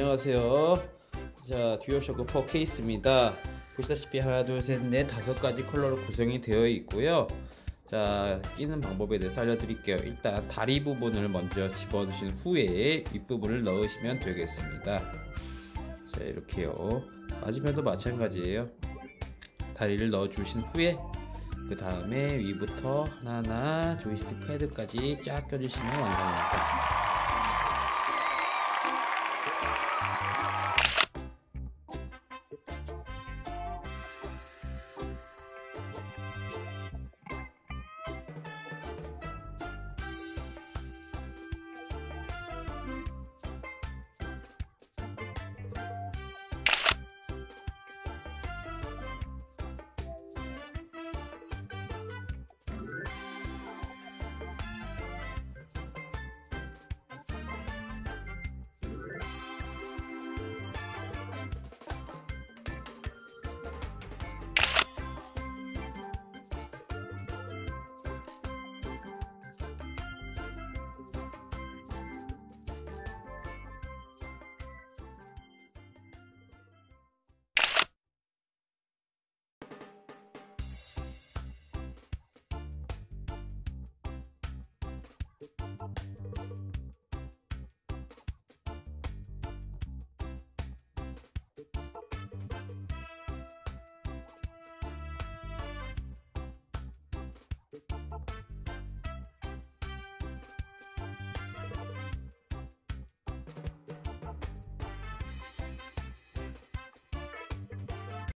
안녕하세요. 자, 듀얼쇼크4 케이스입니다. 보시다시피 하나, 둘, 셋, 넷, 다섯 가지 컬러로 구성이 되어 있고요. 자, 끼는 방법에 대해서 알려드릴게요. 일단 다리 부분을 먼저 집어넣으신 후에 윗부분을 넣으시면 되겠습니다. 자, 이렇게요. 마지막에도 마찬가지예요. 다리를 넣어주신 후에 그 다음에 위부터 하나하나 조이스틱 패드까지 쫙 껴주시면 완성입니다.